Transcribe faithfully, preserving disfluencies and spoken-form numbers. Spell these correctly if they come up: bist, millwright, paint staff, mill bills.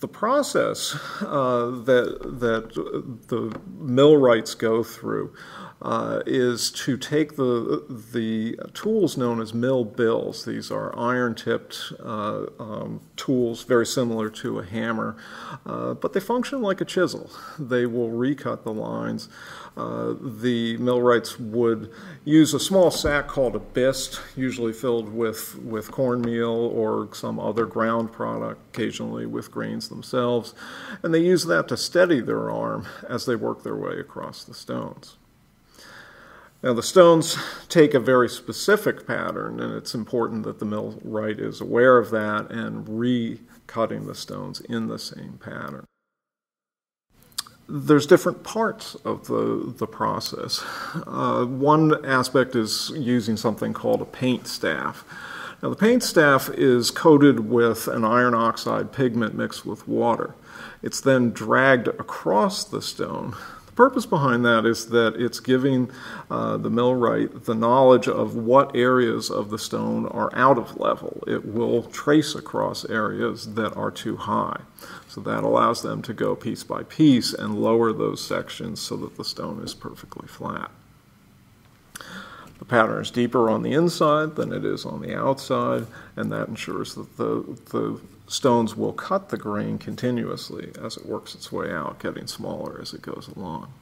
The process uh, that, that the millwrights go through uh, is to take the, the tools known as mill bills. These are iron-tipped uh, um, tools, very similar to a hammer, uh, but they function like a chisel. They will recut the lines. Uh, the millwrights would use a small sack called a bist, usually filled with, with cornmeal or some other ground product, occasionally with grains themselves, and they use that to steady their arm as they work their way across the stones. Now, the stones take a very specific pattern, and it's important that the millwright is aware of that and recutting the stones in the same pattern. There's different parts of the, the process. Uh, one aspect is using something called a paint staff. Now, the paint staff is coated with an iron oxide pigment mixed with water. It's then dragged across the stone. The purpose behind that is that it's giving uh, the millwright the knowledge of what areas of the stone are out of level. It will trace across areas that are too high. So that allows them to go piece by piece and lower those sections so that the stone is perfectly flat. The pattern is deeper on the inside than it is on the outside, and that ensures that the, the stones will cut the grain continuously as it works its way out, getting smaller as it goes along.